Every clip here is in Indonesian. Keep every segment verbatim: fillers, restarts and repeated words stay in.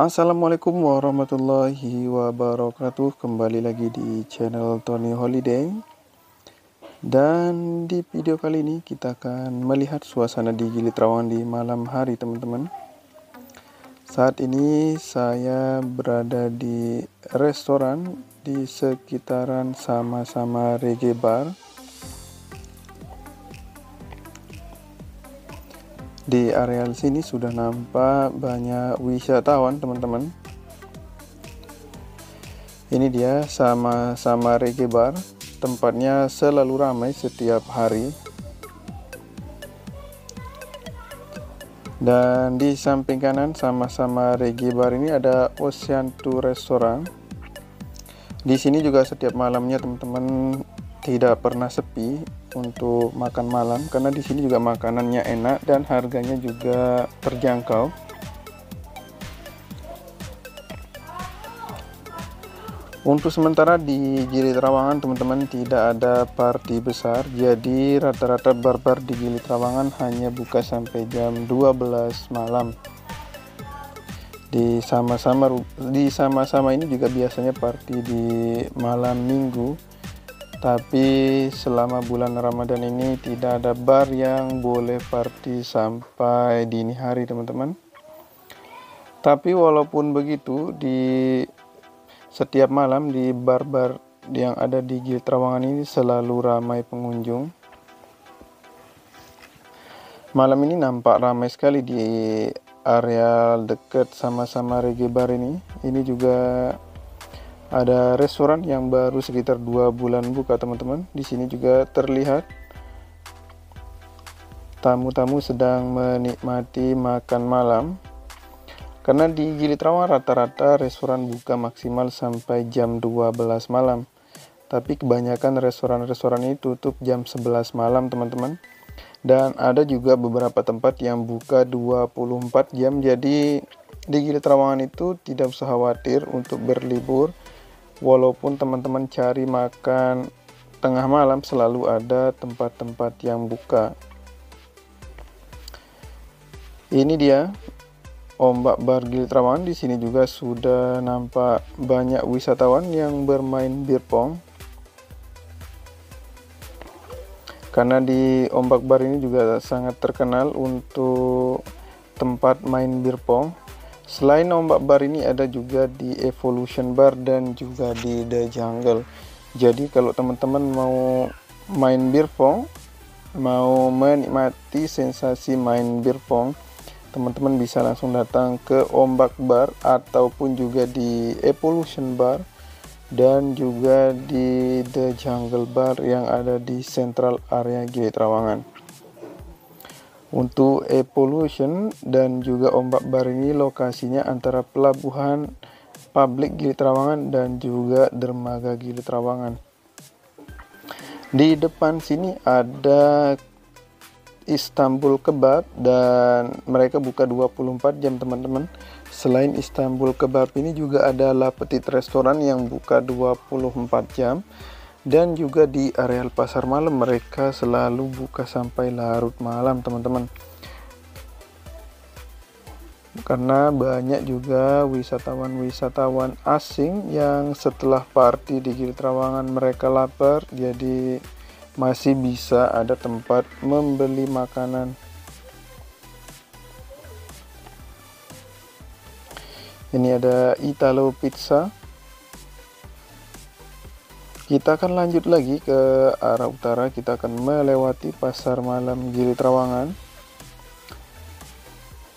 Assalamualaikum warahmatullahi wabarakatuh. Kembali lagi di channel Tony Holiday. Dan di video kali ini kita akan melihat suasana di Gili Trawangan di malam hari, teman-teman. Saat ini saya berada di restoran di sekitaran Sama Sama Reggae Bar. Di areal sini sudah nampak banyak wisatawan, teman-teman. Ini dia Sama Sama Reggae Bar. Tempatnya selalu ramai setiap hari. Dan di samping kanan Sama Sama Reggae Bar ini ada Ocean Tour Restaurant. Di sini juga setiap malamnya, teman-teman, tidak pernah sepi untuk makan malam, karena di sini juga makanannya enak dan harganya juga terjangkau. Untuk sementara di Gili Trawangan, teman-teman, tidak ada party besar, jadi rata-rata bar-bar di Gili Trawangan hanya buka sampai jam dua belas malam. Di sama-sama di sama-sama ini juga biasanya party di malam minggu. Tapi selama bulan Ramadan ini tidak ada bar yang boleh party sampai dini hari, teman-teman. Tapi walaupun begitu, di setiap malam di bar-bar yang ada di Gili Trawangan ini selalu ramai pengunjung. Malam ini nampak ramai sekali di areal dekat sama-sama Reggae Bar ini. Ini juga ada restoran yang baru sekitar dua bulan buka, teman-teman. Di sini juga terlihat tamu-tamu sedang menikmati makan malam. Karena di Gili Trawangan rata-rata restoran buka maksimal sampai jam dua belas malam. Tapi kebanyakan restoran-restoran ini tutup jam sebelas malam, teman-teman. Dan ada juga beberapa tempat yang buka dua puluh empat jam. Jadi di Gili Trawangan itu tidak usah khawatir untuk berlibur. Walaupun teman-teman cari makan tengah malam, selalu ada tempat-tempat yang buka. Ini dia Ombak Bar Gili Trawangan. Di sini juga sudah nampak banyak wisatawan yang bermain beer pong. Karena di Ombak Bar ini juga sangat terkenal untuk tempat main beer pong. Selain Ombak Bar ini ada juga di Evolution Bar dan juga di The Jungle. Jadi kalau teman-teman mau main beer pong, mau menikmati sensasi main beer pong, teman-teman bisa langsung datang ke Ombak Bar ataupun juga di Evolution Bar dan juga di The Jungle Bar yang ada di Central Area Gili Trawangan. Untuk Evolution dan juga Ombak Bar ini lokasinya antara pelabuhan publik Gili Trawangan dan juga dermaga Gili Trawangan. Di depan sini ada Istanbul Kebab dan mereka buka dua puluh empat jam, teman-teman. Selain Istanbul Kebab ini juga ada La Petite Restoran yang buka dua puluh empat jam. Dan juga di areal pasar malam mereka selalu buka sampai larut malam, teman-teman. Karena banyak juga wisatawan-wisatawan asing yang setelah party di Gili Trawangan mereka lapar, jadi masih bisa ada tempat membeli makanan. Ini ada Italo Pizza. Kita akan lanjut lagi ke arah utara, kita akan melewati pasar malam Gili Trawangan.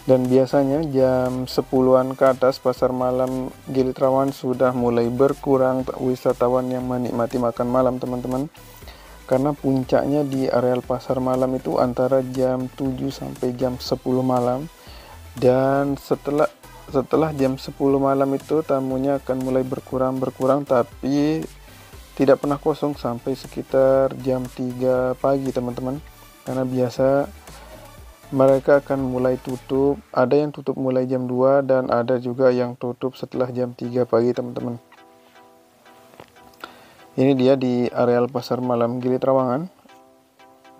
Dan biasanya jam sepuluhan ke atas pasar malam Gili Trawangan sudah mulai berkurang wisatawan yang menikmati makan malam, teman-teman. Karena puncaknya di areal pasar malam itu antara jam tujuh sampai jam sepuluh malam. Dan setelah setelah jam sepuluh malam itu tamunya akan mulai berkurang-berkurang, tapi tidak pernah kosong sampai sekitar jam tiga pagi, teman-teman. Karena biasa mereka akan mulai tutup. Ada yang tutup mulai jam dua dan ada juga yang tutup setelah jam tiga pagi, teman-teman. Ini dia di areal pasar malam Gili Trawangan.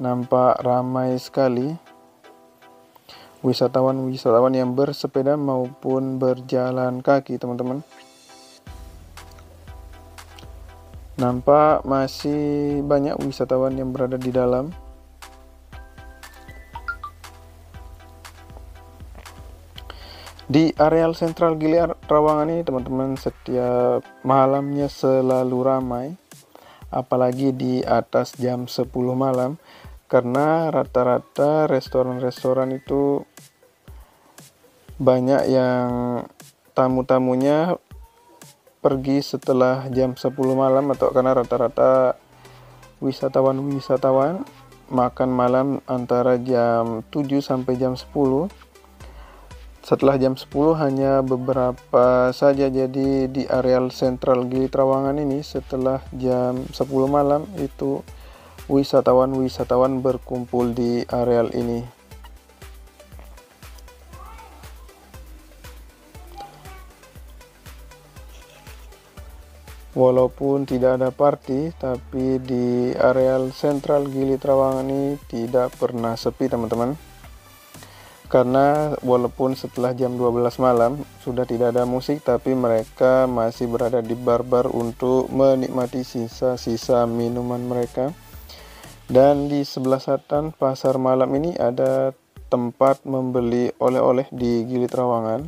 Nampak ramai sekali. wisatawan-wisatawan yang bersepeda maupun berjalan kaki, teman-teman. Nampak masih banyak wisatawan yang berada di dalam. Di areal sentral Gili Trawangan ini, teman-teman, setiap malamnya selalu ramai, apalagi di atas jam sepuluh malam, karena rata-rata restoran-restoran itu banyak yang tamu-tamunya pergi setelah jam sepuluh malam, atau karena rata-rata wisatawan-wisatawan makan malam antara jam tujuh sampai jam sepuluh. Setelah jam sepuluh hanya beberapa saja, jadi di areal sentral Gili Trawangan ini setelah jam sepuluh malam itu wisatawan-wisatawan berkumpul di areal ini. Walaupun tidak ada party, tapi di areal sentral Gili Trawangan ini tidak pernah sepi, teman-teman. Karena walaupun setelah jam dua belas malam sudah tidak ada musik, tapi mereka masih berada di bar-bar untuk menikmati sisa-sisa minuman mereka. Dan di sebelah selatan pasar malam ini ada tempat membeli oleh-oleh di Gili Trawangan.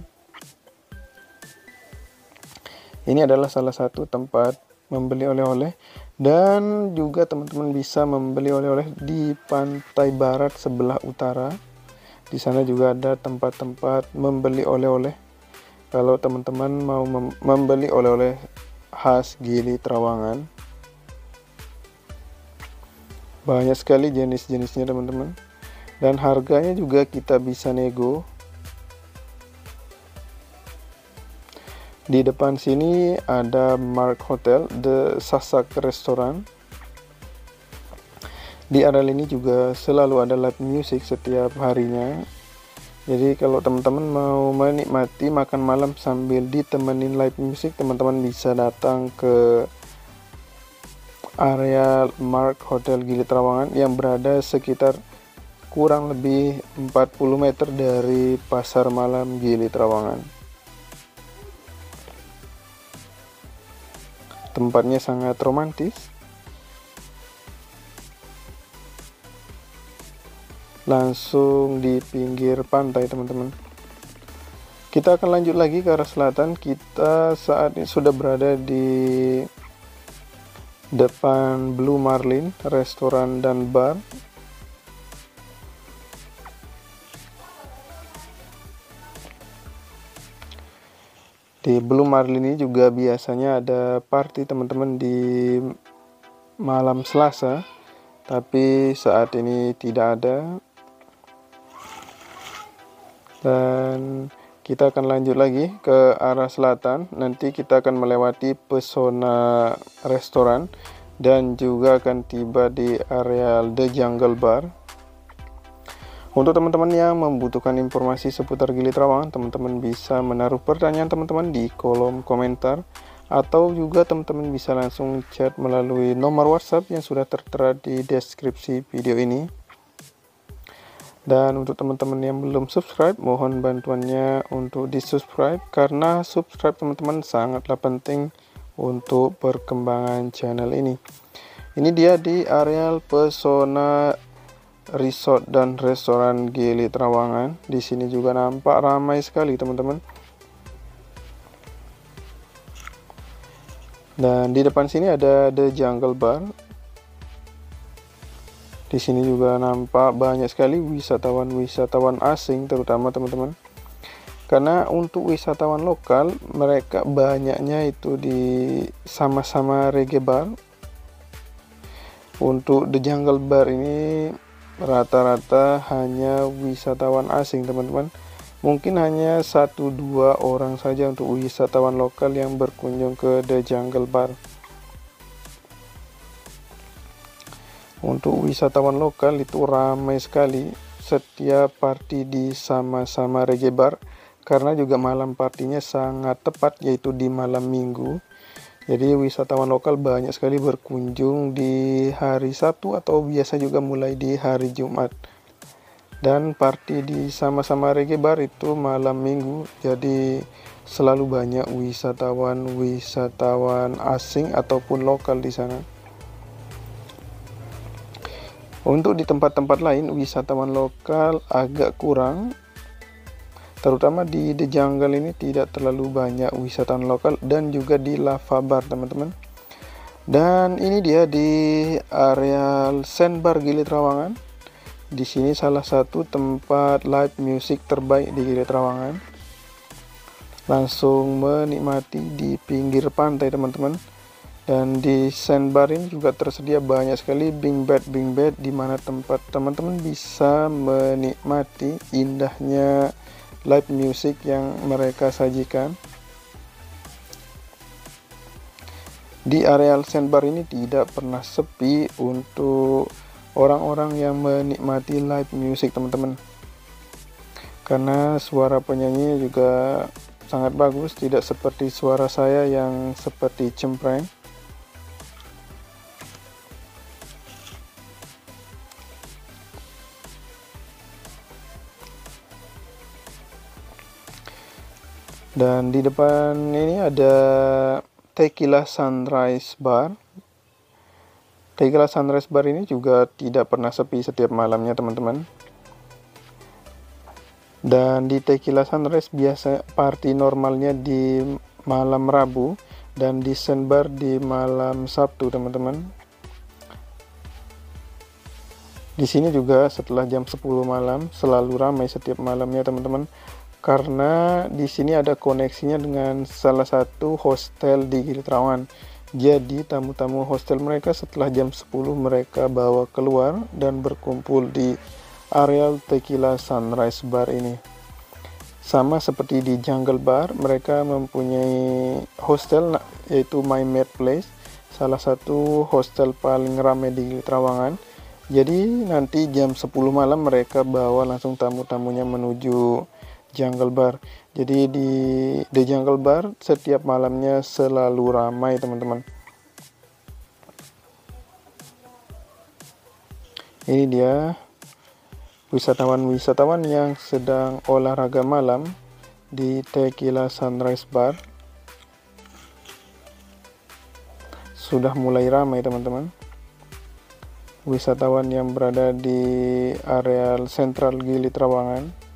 Ini adalah salah satu tempat membeli oleh-oleh, dan juga teman-teman bisa membeli oleh-oleh di pantai barat sebelah utara. Di sana juga ada tempat-tempat membeli oleh-oleh kalau teman-teman mau mem- membeli oleh-oleh khas Gili Trawangan. Banyak sekali jenis-jenisnya, teman-teman, dan harganya juga kita bisa nego. Di depan sini ada Mark Hotel, The Sasak Restaurant. Di areal ini juga selalu ada live music setiap harinya. Jadi kalau teman-teman mau menikmati makan malam sambil ditemenin live music, teman-teman bisa datang ke area Mark Hotel Gili Trawangan yang berada sekitar kurang lebih empat puluh meter dari pasar malam Gili Trawangan. Tempatnya sangat romantis. Langsung di pinggir pantai, teman-teman. Kita akan lanjut lagi ke arah selatan. Kita saat ini sudah berada di depan Blue Marlin, restoran dan bar. Di Blue Marlin ini juga biasanya ada party, teman-teman, di malam Selasa, tapi saat ini tidak ada. Dan kita akan lanjut lagi ke arah selatan. Nanti kita akan melewati Pesona Restoran dan juga akan tiba di areal The Jungle Bar. Untuk teman-teman yang membutuhkan informasi seputar Gili Trawangan, teman-teman bisa menaruh pertanyaan teman-teman di kolom komentar, atau juga teman-teman bisa langsung chat melalui nomor WhatsApp yang sudah tertera di deskripsi video ini. Dan untuk teman-teman yang belum subscribe, mohon bantuannya untuk di-subscribe, karena subscribe teman-teman sangatlah penting untuk perkembangan channel ini. Ini dia di areal Pesona Resort dan Restoran Gili Trawangan. Di sini juga nampak ramai sekali, teman-teman. Dan di depan sini ada The Jungle Bar. Di sini juga nampak banyak sekali wisatawan-wisatawan asing, terutama, teman-teman. Karena untuk wisatawan lokal, mereka banyaknya itu di Sama Sama Reggae Bar. Untuk The Jungle Bar ini rata-rata hanya wisatawan asing, teman-teman. Mungkin hanya satu dua orang saja untuk wisatawan lokal yang berkunjung ke The Jungle Bar. Untuk wisatawan lokal itu ramai sekali setiap party di Sama-sama Reggae Bar, karena juga malam partinya sangat tepat, yaitu di malam minggu. Jadi wisatawan lokal banyak sekali berkunjung di hari Sabtu, atau biasa juga mulai di hari Jumat. Dan party di Sama Sama Reggae Bar itu malam minggu, jadi selalu banyak wisatawan-wisatawan asing ataupun lokal di sana. Untuk di tempat-tempat lain, wisatawan lokal agak kurang, terutama di The Jungle ini tidak terlalu banyak wisatawan lokal, dan juga di Lava Bar, teman-teman. Dan ini dia di area Sandbar Gili Trawangan. Di sini salah satu tempat live music terbaik di Gili Trawangan. Langsung menikmati di pinggir pantai, teman-teman. Dan di Sandbar ini juga tersedia banyak sekali bing bed bing bed di mana tempat teman-teman bisa menikmati indahnya live music yang mereka sajikan. Di areal Sandbar ini tidak pernah sepi untuk orang-orang yang menikmati live music, teman-teman. Karena suara penyanyi juga sangat bagus, tidak seperti suara saya yang seperti cempreng. Dan di depan ini ada Tequila Sunrise Bar. Tequila Sunrise Bar ini juga tidak pernah sepi setiap malamnya, teman-teman. Dan di Tequila Sunrise biasa party normalnya di malam Rabu, dan di Sandbar di malam Sabtu, teman-teman. Di sini juga setelah jam sepuluh malam selalu ramai setiap malamnya, teman-teman. Karena di sini ada koneksinya dengan salah satu hostel di Gili Trawangan. Jadi tamu-tamu hostel mereka setelah jam sepuluh mereka bawa keluar dan berkumpul di areal Tequila Sunrise Bar ini. Sama seperti di Jungle Bar, mereka mempunyai hostel yaitu My Mate Place, salah satu hostel paling ramai di Gili Trawangan. Jadi nanti jam sepuluh malam mereka bawa langsung tamu-tamunya menuju Jungle Bar. Jadi di The Jungle Bar setiap malamnya selalu ramai, teman-teman. Ini dia wisatawan-wisatawan yang sedang olahraga malam di Tequila Sunrise Bar. Sudah mulai ramai, teman-teman. Wisatawan yang berada di areal sentral Gili Trawangan,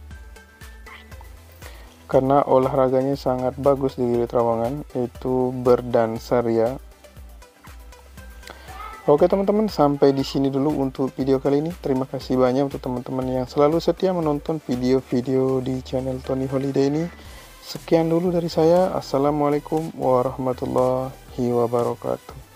karena olahraganya sangat bagus di Gili Trawangan, itu berdansa ria. Oke teman-teman, sampai di sini dulu untuk video kali ini. Terima kasih banyak untuk teman-teman yang selalu setia menonton video-video di channel Tony Holiday ini. Sekian dulu dari saya. Assalamualaikum warahmatullahi wabarakatuh.